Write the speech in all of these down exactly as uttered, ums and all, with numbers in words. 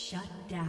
Shut down.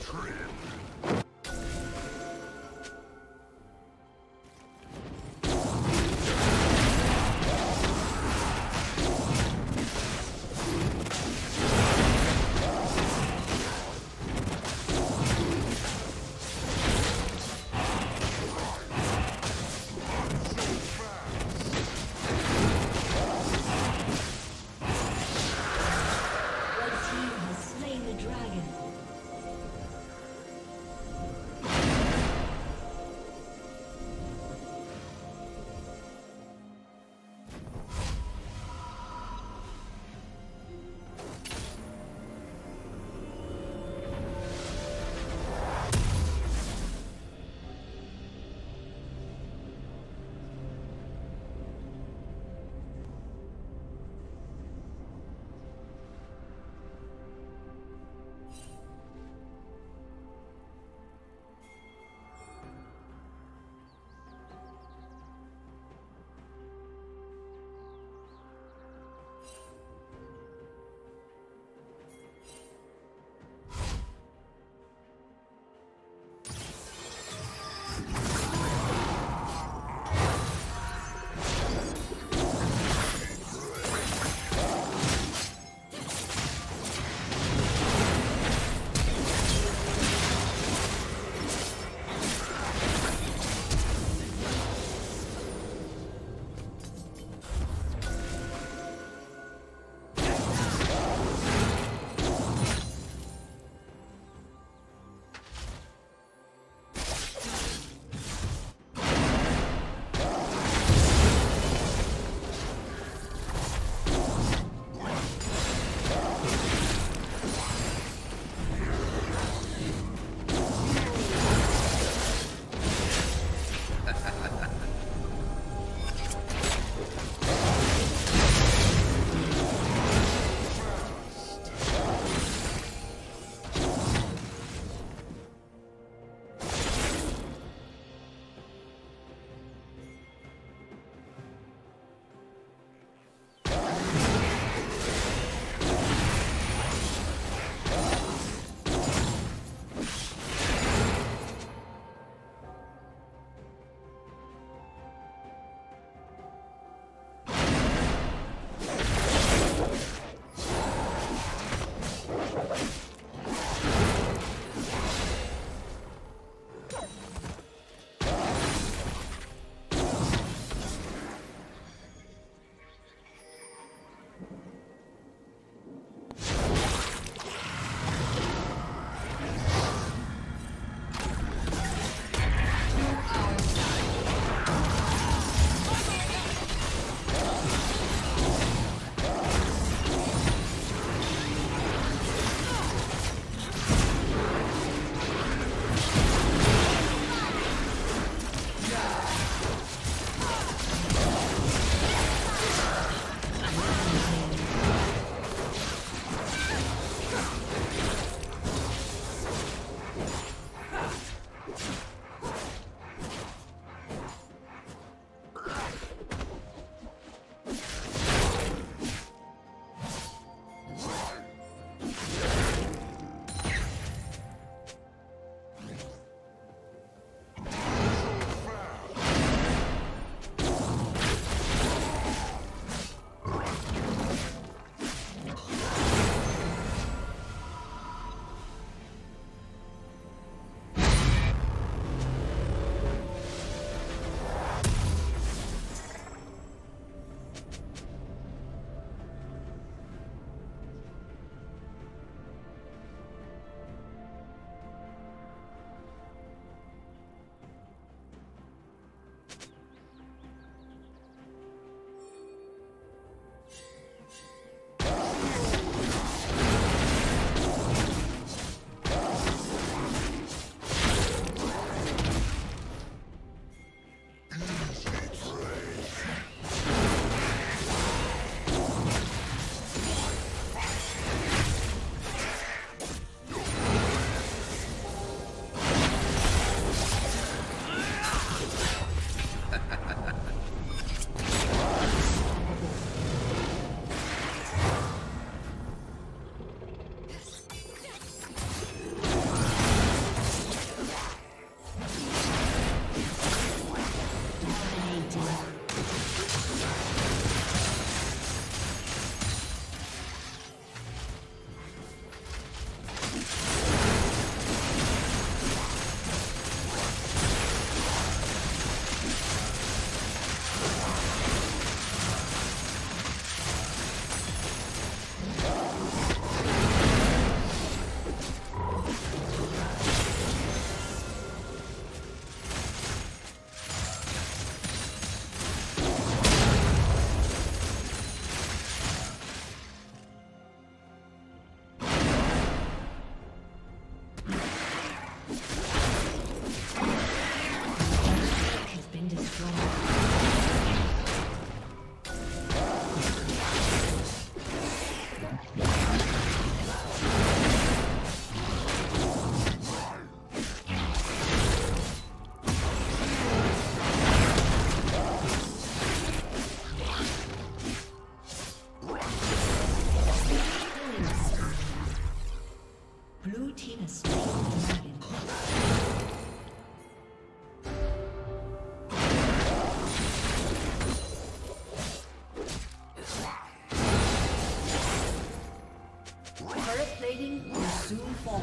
Trim. plating will soon fall.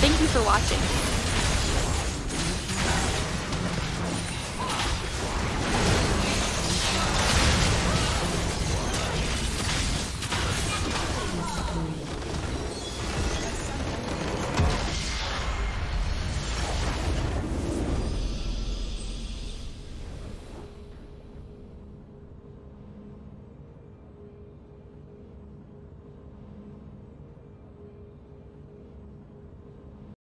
Thank you for watching.